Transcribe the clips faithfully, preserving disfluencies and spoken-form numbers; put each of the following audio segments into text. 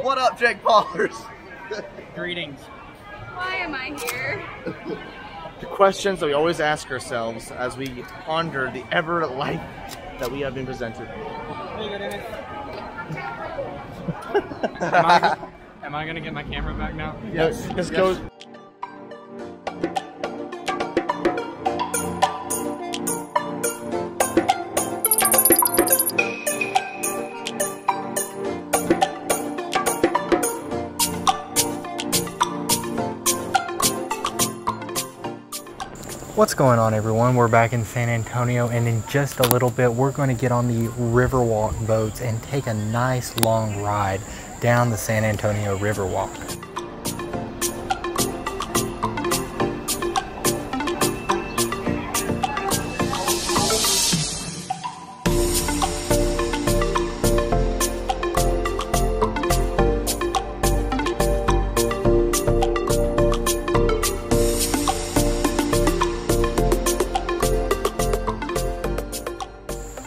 What up, Jake Paulers? Greetings. Why am I here? The questions that we always ask ourselves as we ponder the ever life that we have been presented. am I, am I gonna get my camera back now? Yes. This goes. Yes. What's going on, everyone? We're back in San Antonio, and in just a little bit we're going to get on the Riverwalk boats and take a nice long ride down the San Antonio Riverwalk.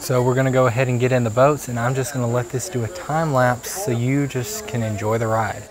So we're gonna go ahead and get in the boats, and I'm just gonna let this do a time lapse so you just can enjoy the ride.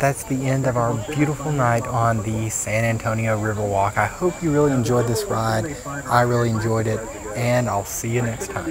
that's the end of our beautiful night on the San Antonio River Walk. I hope you really enjoyed this ride. I really enjoyed it, and I'll see you next time.